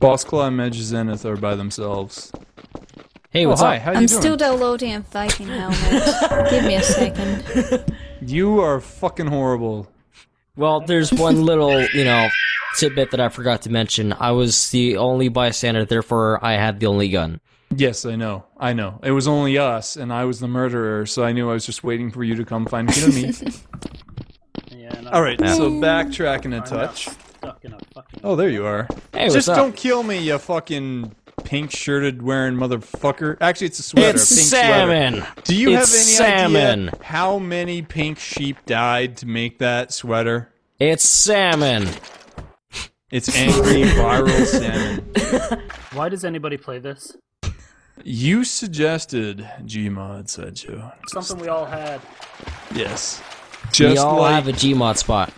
Boss Claw and Medge Zenith are by themselves. Hey, what's up? How you doing? I'm still downloading a Viking helmet. Give me a second. You are fucking horrible. Well, there's one little, you know, tidbit that I forgot to mention. I was the only bystander, therefore I had the only gun. Yes, I know. I know. It was only us, and I was the murderer, so I knew I was just waiting for you to come find me. Yeah, alright, so backtracking a touch. Oh, there you are. Hey, just what's up? Don't kill me, you fucking pink-shirted wearing motherfucker. Actually, it's a sweater. It's pink salmon. Sweater. Do you have any idea how many pink sheep died to make that sweater? It's salmon. It's angry viral salmon. Why does anybody play this? You suggested Gmod, said you. Something we all had. Yes. Just we all have a Gmod spot.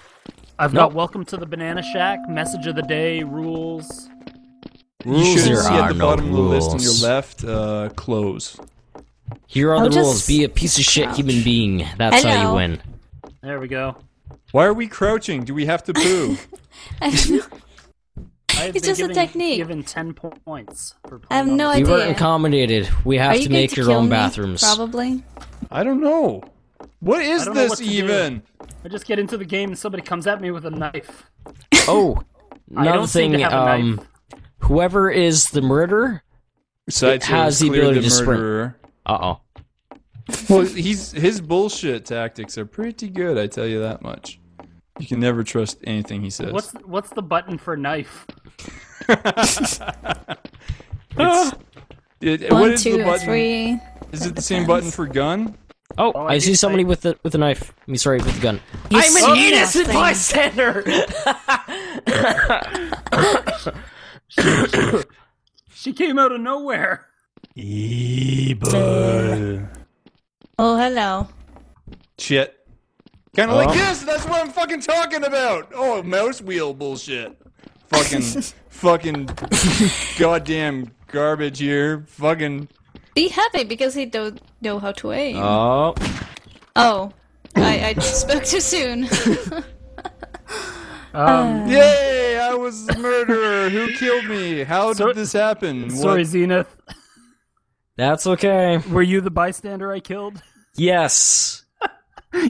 I've got welcome to the Banana Shack, message of the day, rules. You should see at the bottom of the list on your left, close. Here are the rules. Be a piece of shit human being. That's how you win. There we go. Why are we crouching? Do we have to poo? I don't know. It's just a technique. Given 10 points. I have no idea. You weren't accommodated. We have to make your own bathrooms. Probably. I don't know. What is this even? I just get into the game and somebody comes at me with a knife. Oh, another thing. Whoever is the murderer has the ability to sprint. Uh oh. Well, his bullshit tactics are pretty good. I tell you that much. You can never trust anything he says. What's the button for knife? One, two, three. Is it the same button for gun? Oh, I see somebody with a knife. I mean, sorry, with a gun. I'm an innocent bystander. She came out of nowhere. Evil. Oh, hello. Shit. Kind of like this. That's what I'm fucking talking about. Oh, mouse wheel bullshit. Fucking, fucking, goddamn garbage here. Fucking. Be happy because he don't know how to aim. Oh. Oh, I spoke too soon. Yay! I was the murderer. Who killed me? How did this happen? Sorry, Zenith. That's okay. Were you the bystander I killed? Yes.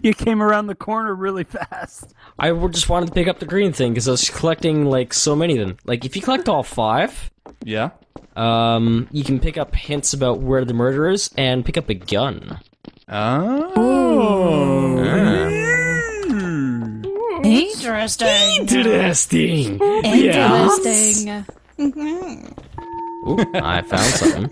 You came around the corner really fast. I just wanted to pick up the green thing because I was collecting like so many of them. Like if you collect all 5, yeah, you can pick up hints about where the murderer is and pick up a gun. Oh. Interesting. Interesting. Interesting. Yeah. Ooh, I found something.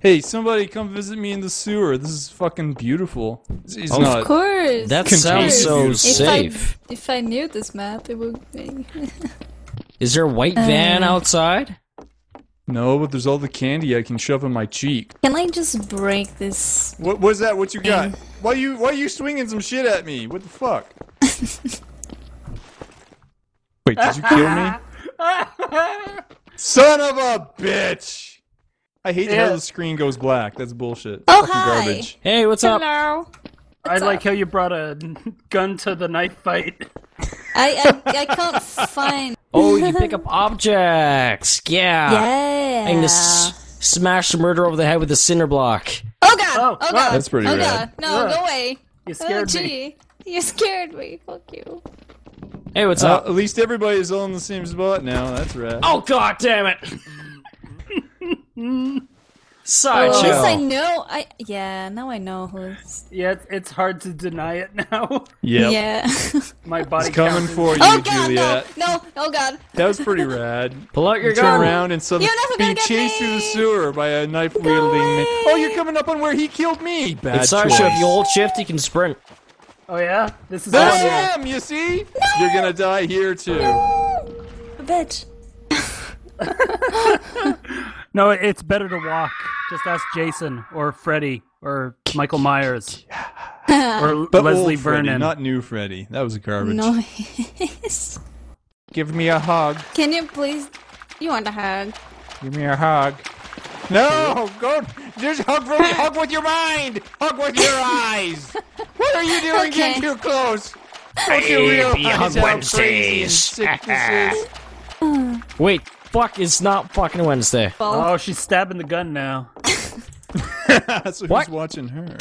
Hey, somebody come visit me in the sewer. This is fucking beautiful. It's of course. That sounds so safe. If I knew this map, it would be. Is there a white van outside? No, but there's all the candy I can shove in my cheek. Can I just break this? What was that? What you got? Why you swinging some shit at me? What the fuck? Wait, did you kill me? Son of a bitch! I hate how the screen goes black. That's bullshit. Oh, fucking garbage. Hey, what's up? What's up? Like how you brought a gun to the knife fight. I can't find. Oh, you pick up objects. Yeah. Yeah. I can just smash the murderer over the head with a cinder block. Oh god. Oh god. That's pretty rad. No, go away. You scared me. You scared me. Fuck you. Hey, what's up? At least everybody's all in the same spot now. That's rad. Oh god, damn it. Sideshow. At least I know. Yeah, now I know who's. Yeah, it's hard to deny it now. Yep. Yeah. My body's coming for you, Juliet. No, oh god. That was pretty rad. Pull out your gun. Turn around and suddenly be chased through the sewer by a knife wielding man. Oh, you're coming up on where he killed me. Bad choice. Sideshow, if you hold shift, you can sprint. Oh yeah, this is. There I am. You see? No! You're gonna die here too. No! A bitch. No, it's better to walk. Just ask Jason or Freddy or Michael Myers or but Leslie Vernon. Freddy, not new Freddy. That was garbage. No. Give me a hug. Can you please? You want a hug? Give me a hug. No, go. Just hug with your mind. Hug with your eyes. What are you doing? Getting too close. Hey, hug Wednesdays. Wait, fuck, it's not fucking Wednesday. Oh, she's stabbing the gun now. So who's watching her?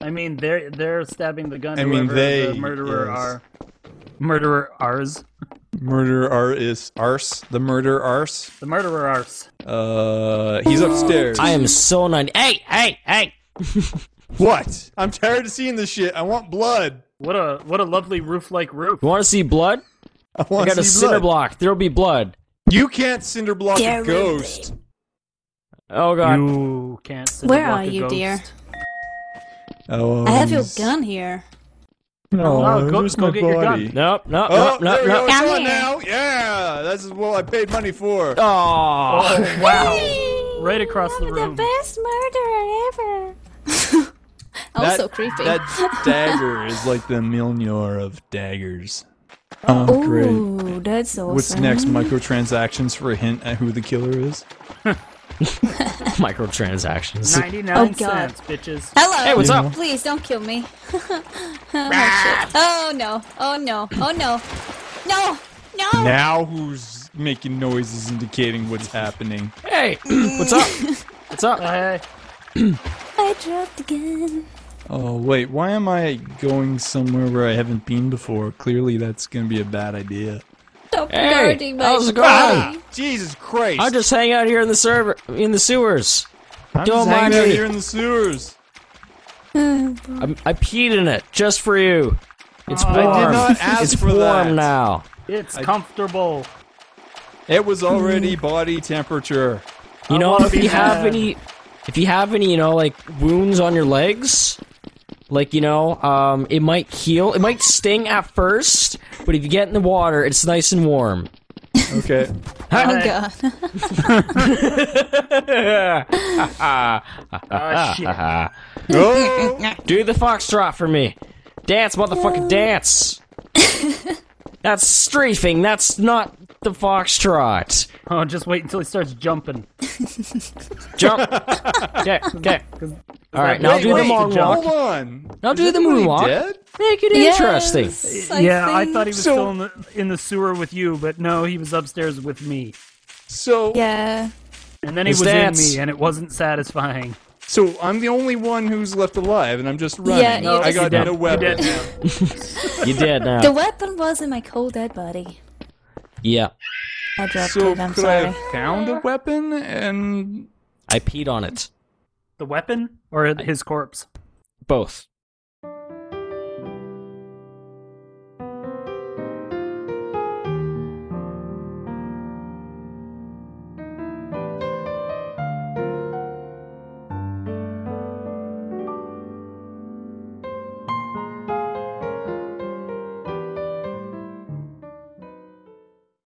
I mean, they're stabbing the gun. I mean, the murderer are. Murderer R's. Murderer is arse. The murderer arse. The murderer arse. He's upstairs. I am so 90. Hey, hey, hey! What? I'm tired of seeing this shit. I want blood. What a lovely roof-like roof. You want to see blood? I got a cinder block. There'll be blood. You can't cinder block a ghost. Oh god. You can't cinder block a ghost. Where are you, dear? I have your gun here. No, go get your gun. Nope. Down here. Now. Yeah, that's what I paid money for. Oh wow! Hey, right across the room. The best murderer ever. Also creepy. That dagger is like the Mjolnir of daggers. Oh, great. Ooh, that's awesome. What's next? Microtransactions for a hint at who the killer is. Microtransactions. 99 cents, bitches. Hello. Hey, what's up? Please don't kill me. Oh no! Oh no! Oh no! No! No! Now who's making noises indicating what's happening? Hey, what's up? What's up? I dropped again. Oh wait, why am I going somewhere where I haven't been before? Clearly, that's gonna be a bad idea. Stop guarding my body. Jesus Christ! I'm just hanging out here in the sewers. Don't mind me. Out here in the sewers. I peed in it just for you. It's warm. I did not ask for that. It's warm now. It's comfortable. It was already body temperature. You know, if you have any, you know, like wounds on your legs. Like, you know, it might heal. It might sting at first, but if you get in the water, it's nice and warm. Okay. Oh, God. Oh, shit. No. Do the foxtrot for me. Dance, motherfucker, dance. That's strafing. That's not the foxtrot. Oh, just wait until he starts jumping. Jump. Okay, okay. Alright, now do the moonwalk. Hold on. Now do the moonwalk. Dead? Make it interesting. Yeah, I thought he was still in the sewer with you, but no, he was upstairs with me. So yeah. And then he was in me, and it wasn't satisfying. So I'm the only one who's left alive, and I'm just running. Yeah, no, I got no weapon. You're dead now. The weapon was in my cold dead body. Yeah. I dropped it. I'm sorry. I have found a weapon, and I peed on it. The weapon or his corpse? Both.